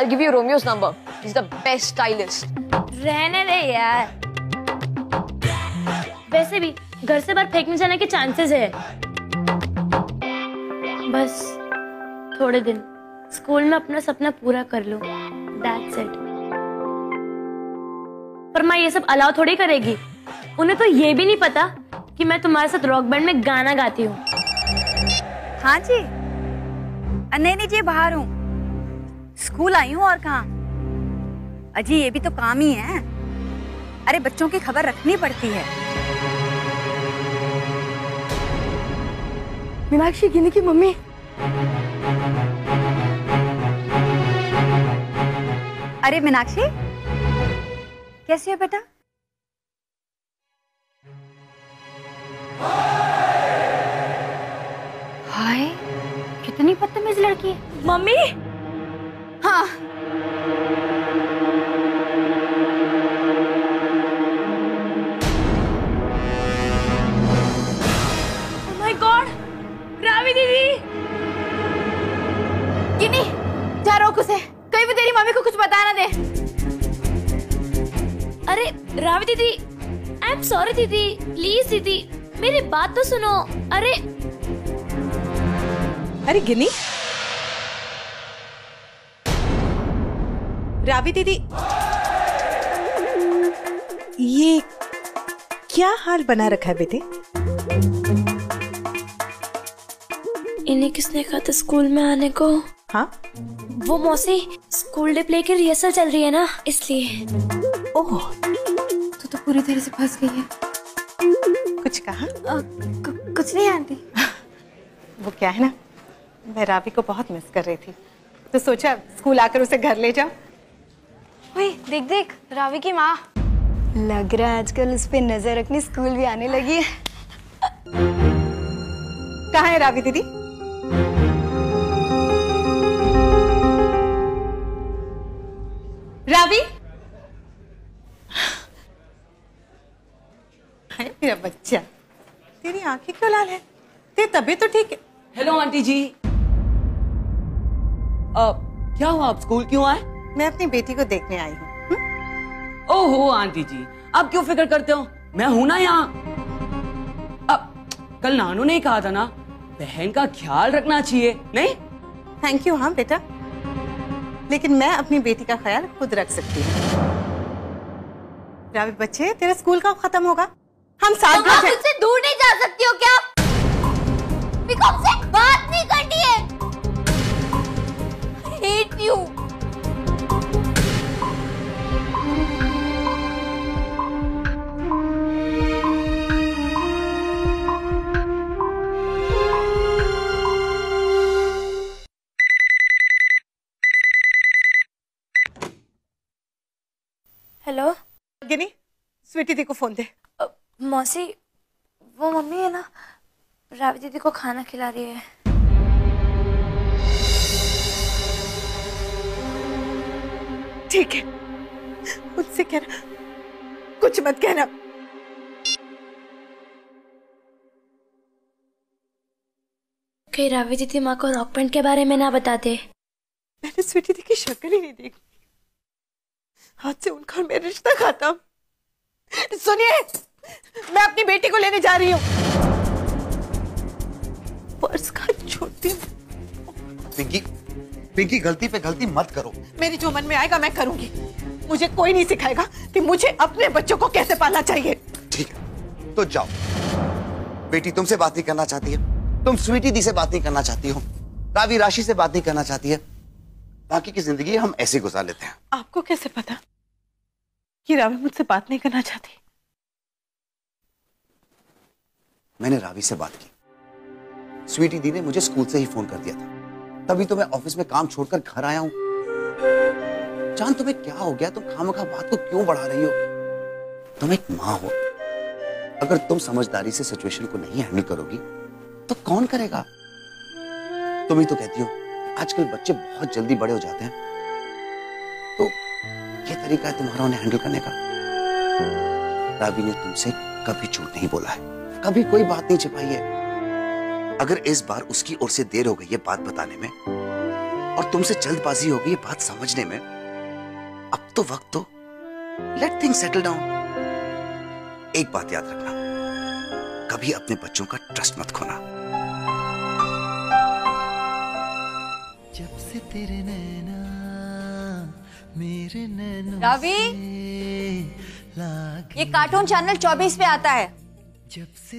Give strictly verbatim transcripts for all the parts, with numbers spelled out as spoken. I'll give you Romeo's number. He's the best stylist. रहने दे यार. वैसे भी घर से बाहर फेंकने जाने के चांसेस है. बस थोड़े दिन स्कूल में अपना सपना पूरा कर लो. That's it. पर माँ ये सब अलाउ थोड़ी करेगी. उन्हें तो ये भी नहीं पता कि मैं तुम्हारे साथ रॉक बैंड में गाना गाती हूँ. हाँ जी. नहीं नहीं जी बाहर हूँ. स्कूल आई हूँ और कहाँ. अजी ये भी तो काम ही है. अरे बच्चों की खबर रखनी पड़ती है. मीनाक्षी गिनी की मम्मी. अरे मीनाक्षी कैसी है बेटा. हाय कितनी बदतमीज लड़की है. मम्मी. हाँ oh my God, रावी दीदी. गिनी जा रोक उसे. कहीं भी तेरी मम्मी को कुछ बता ना दे. अरे रावी दीदी आई एम सॉरी दीदी. प्लीज दीदी मेरी बात तो सुनो. अरे अरे गिनी. रावी दीदी ये क्या हाल बना रखा है बेटे. इन्हें किसने कहा था स्कूल में आने को. हाँ वो मौसी स्कूल डे प्ले की रिहर्सल चल रही है ना इसलिए. ओह तो तो पूरी तरह से फंस गई है. कुछ कहा. आ, कुछ नहीं आंटी. वो क्या है ना मैं रावी को बहुत मिस कर रही थी तो सोचा स्कूल आकर उसे घर ले जाओ. देख देख रावी की माँ. लग रहा है आजकल उस पर नजर रखनी स्कूल भी आने लगी है. कहाँ है रावी दीदी. रावी. हाय मेरा बच्चा तेरी आंखें क्यों लाल है. तेरी तबीयत तो ठीक है. हेलो आंटी जी. आ, क्या हुआ आप स्कूल क्यों आए. मैं अपनी बेटी को देखने आई हूँ. ओहो आंटी जी आप क्यों फिक्र करते हो. मैं हूँ ना यहाँ. अब कल नानू ने कहा था ना बहन का ख्याल रखना चाहिए नहीं. Thank you. हाँ बेटा लेकिन मैं अपनी बेटी का ख्याल खुद रख सकती हूँ. रावी बच्चे तेरा स्कूल कब खत्म होगा. हम साथ तो आप मुझसे दूर नहीं जा सकती हो क्या. बिकॉज़ से बात नहीं करनी है. I hate you. हेलो गिनी स्वीटी दी को फोन दे. मौसी वो मम्मी है ना रावी दीदी को खाना खिला रही है. ठीक है उनसे कहना कुछ मत कहना. कहीं रावी दीदी माँ को रॉक बैंड के बारे में ना बता दे. मैंने स्वीटी दी की शक्ल ही नहीं देखी. हाथ से उनका मेरा रिश्ता खाता. सुनिए मैं अपनी बेटी को लेने जा रही हूँ. पर्स का छोटी. पिंकी पिंकी गलती पे गलती मत करो. मेरी जो मन में आएगा मैं करूंगी. मुझे कोई नहीं सिखाएगा कि मुझे अपने बच्चों को कैसे पालना चाहिए. ठीक है तो जाओ. बेटी तुमसे बात नहीं करना चाहती है. तुम स्वीटी दी से बात नहीं करना चाहती हो. रावी राशि से बात नहीं करना चाहती है. बाकी की जिंदगी हम ऐसे गुजार लेते हैं. आपको कैसे पता कि रावी मुझसे बात नहीं करना चाहती. मैंने रावी से बात की. स्वीटी दी ने मुझे स्कूल से ही फोन कर दिया था. तभी तो मैं ऑफिस में काम छोड़कर घर आया हूँ. जान तुम्हें क्या हो गया. तुम खामखा बात को क्यों बढ़ा रही हो. तुम एक माँ हो. अगर तुम समझदारी से सिचुएशन को नहीं हैंडल करोगी तो कौन करेगा. तुम ही तो कहती हो आजकल बच्चे बहुत जल्दी बड़े हो जाते हैं. तो ये तरीका है तुम्हारा उन्हें हैंडल करने का. रावी ने तुमसे कभी झूठ नहीं बोला है. कभी कोई बात नहीं छिपाई है. अगर इस बार उसकी ओर से देर हो गई है बात बताने में और तुमसे जल्दबाजी होगी ये बात समझने में। अब तो वक्त दो, लेट थिंग्स सेटल डाउन। एक बात याद रखना, कभी अपने बच्चों का ट्रस्ट मत खोना। जब से तेरे नैना मेरे नैनों रावी, ये कार्टून चैनल चौबीस पे आता है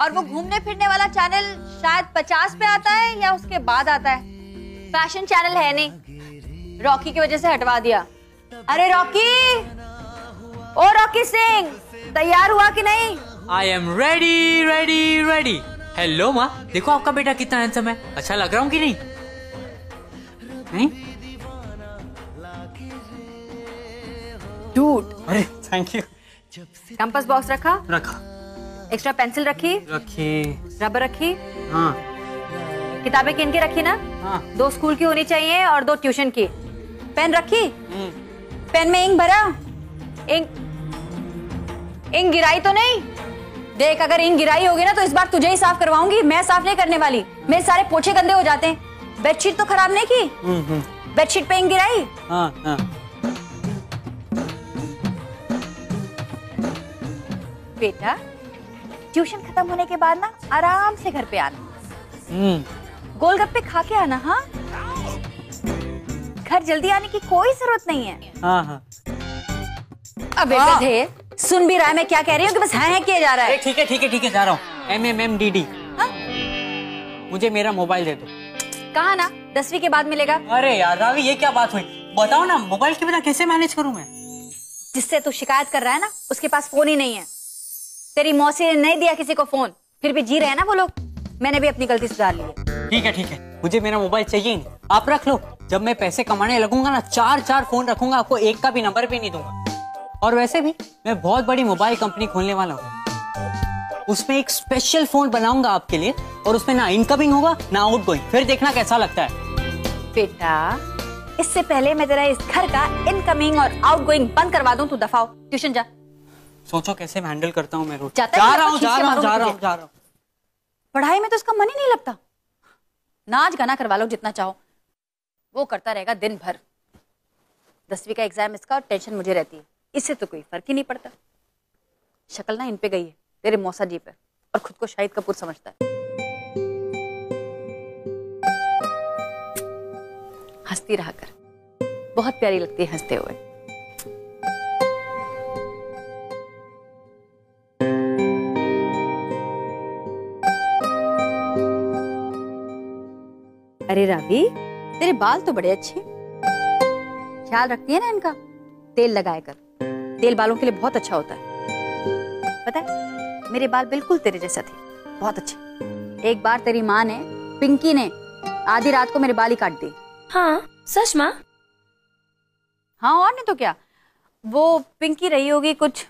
और वो घूमने फिरने वाला चैनल शायद पचास पे आता है या उसके बाद आता है। फैशन चैनल है नहीं, रॉकी की वजह से हटवा दिया। अरे रॉकी, ओ रॉकी सिंह, तैयार हुआ कि नहीं? I am ready ready ready. Hello माँ, देखो आपका बेटा कितना हैंडसम है, अच्छा लग रहा हूँ कि नहीं? डूड, अरे थैंक यू। कंपास बॉक्स रखा रखा एक्स्ट्रा पेंसिल रखी रखी रबर रखी। हाँ, किताबें किन की रखी ना? हाँ। दो स्कूल की होनी चाहिए और दो ट्यूशन की। पेन रखी, पेन में इंक भरा, इंक इंक गिराई तो नहीं? देख, अगर इंक गिराई होगी ना तो इस बार तुझे ही साफ करवाऊंगी, मैं साफ नहीं करने वाली। मेरे सारे पोछे गंदे हो जाते हैं। बेडशीट तो खराब नहीं की? बेडशीट पे इंक गिराई? हाँ, हाँ। बेटा, ट्यूशन खत्म होने के बाद ना आराम से घर पे आना, गोलगप्पे खा के आना। हाँ, घर जल्दी आने की कोई जरूरत नहीं है। हाँ, हाँ। अबे गधे, सुन भी रहा है मैं क्या कह रही हूँ कि बस हाँ है किया जा रहा है। ठीक है ठीक है ठीक है, जा रहा हूँ। एम एम एम डी डी, मुझे मेरा मोबाइल दे दो। कहा ना दसवीं के बाद मिलेगा। अरे यार रावी, ये क्या बात हुई? बताओ ना, मोबाइल के बिना कैसे मैनेज करूँ मैं? जिससे तू शिकायत कर रहा है ना, उसके पास फोन ही नहीं है। तेरी मौसी ने नहीं दिया किसी को फोन, फिर भी जी रहे हैं ना वो लोग। मैंने भी अपनी गलती सुधार ली है। ठीक है ठीक है, मुझे मेरा मोबाइल चाहिए नहीं, आप रख लो। जब मैं पैसे कमाने लगूंगा ना, चार चार फोन रखूंगा, आपको एक का भी नंबर भी नहीं दूंगा। और वैसे भी मैं बहुत बड़ी मोबाइल कंपनी खोलने वाला हूँ, उसमें एक स्पेशल फोन बनाऊंगा आपके लिए, और उसमें ना इनकमिंग होगा ना आउटगोइंग, फिर देखना कैसा लगता है। बेटा, इससे पहले मैं तेरा इस घर का इनकमिंग और आउटगोइंग बंद करवा दूं, तू दफा हो, ट्यूशन जा। सोचो कैसे मैं हैंडल करता हूँ। मैं रोज जा रहा हूँ जा रहा हूँ जा रहा हूँ जा रहा हूँ। पढ़ाई में तो इसका मन ही नहीं लगता। नाच गाना करवा लो जितना चाहो, वो करता रहेगा दिन भर। दसवीं का एग्जाम इसका और टेंशन मुझे रहती है, इससे तो कोई फर्क ही नहीं पड़ता। शक्ल ना इन पे गई है, तेरे मौसा जी पर, और खुद को शाहिद कपूर समझता है। हंसती रहा कर, बहुत प्यारी लगती है हंसते हुए। अरे रावी, तेरे बाल तो बड़े अच्छे, ख्याल रखती है ना इनका? तेल लगाया कर, तेल बालों के लिए बहुत अच्छा होता है। पता है, मेरे बाल बिल्कुल तेरे जैसा थे, बहुत अच्छे। एक बार तेरी माँ ने, पिंकी ने, आधी रात को मेरे बाल ही काट दिए। हाँ सच माँ? हाँ, और नहीं तो क्या। वो पिंकी रही होगी कुछ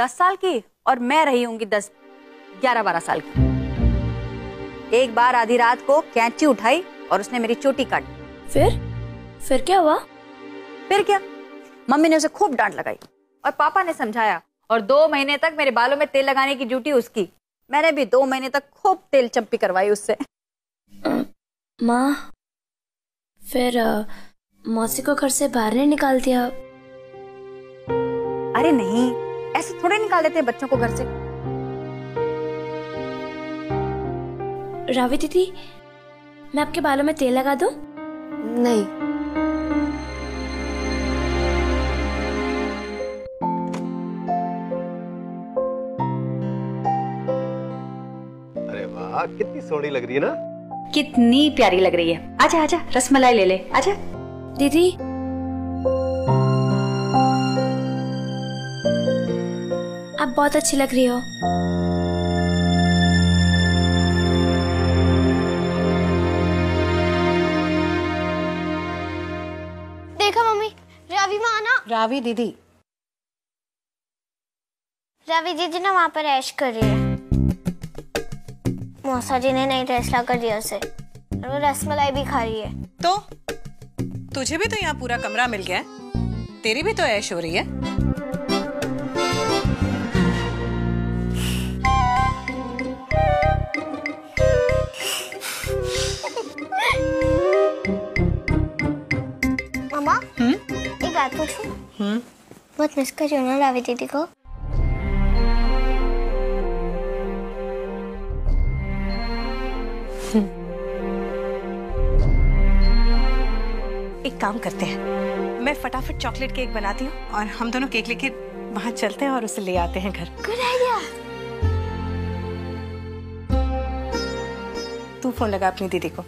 दस साल की और मैं रही होंगी दस ग्यारह बारह साल की। एक बार आधी रात को कैंची उठाई और उसने मेरी चोटी काट दी। फिर फिर क्या हुआ? फिर क्या, मम्मी ने उसे खूब डांट लगाई और पापा ने समझाया, और दो महीने तक मेरे बालों में तेल लगाने की ड्यूटी उसकी। मैंने भी दो महीने तक खूब तेल चंपी करवाई उससे। माँ, फिर मौसी को घर से बाहर नहीं निकाल दिया? अरे नहीं, ऐसे थोड़े निकाल देते बच्चों को घर से। रावी दीदी, मैं आपके बालों में तेल लगा दूं? नहीं। अरे वाह, कितनी सोहनी लग रही है ना, कितनी प्यारी लग रही है। आजा आजा, रसमलाई ले ले, आजा। दीदी, आप बहुत अच्छी लग रही हो। रावी दीदी, रावी दीदी ना वहाँ पर ऐश कर रही है। मौसा जी ने नई ड्रेस लाकर दिया उसे, और वो रसमलाई भी खा रही है। तो तुझे भी तो यहाँ पूरा कमरा मिल गया है, तेरी भी तो ऐश हो रही है। पूछूं? हम्म। बहुत मिस कर रही हूं रावी दीदी को। एक काम करते हैं, मैं फटाफट चॉकलेट केक बनाती हूँ और हम दोनों केक लेके वहाँ चलते हैं और उसे ले आते हैं घर। Good idea. तू फोन लगा अपनी दीदी को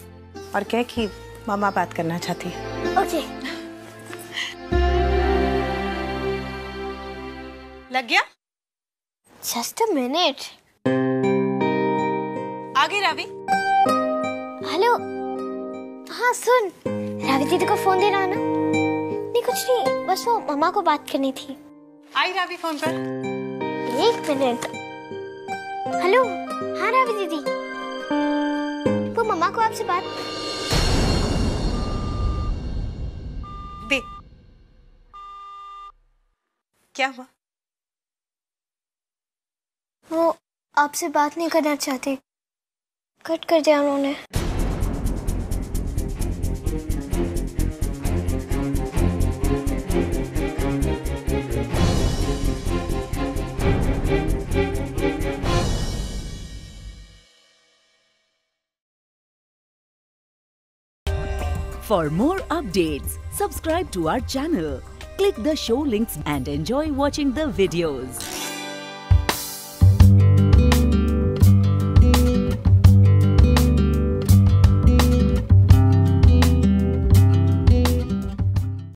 और कह कि मामा बात करना चाहती है। ओके। लग गया? Just a minute. आ गई रावी। हेलो। हाँ सुन, रावी दीदी को फोन देना है ना? नहीं कुछ नहीं, बस वो मामा को बात करनी थी। आई रावी फोन पर। एक मिनट। हेलो, हाँ रावी दीदी, वो मामा को आपसे बात दे। क्या हुआ? वो आपसे बात नहीं करना चाहते, कट कर दिया उन्होंने। For more updates, subscribe to our channel, click the show links and enjoy watching the videos.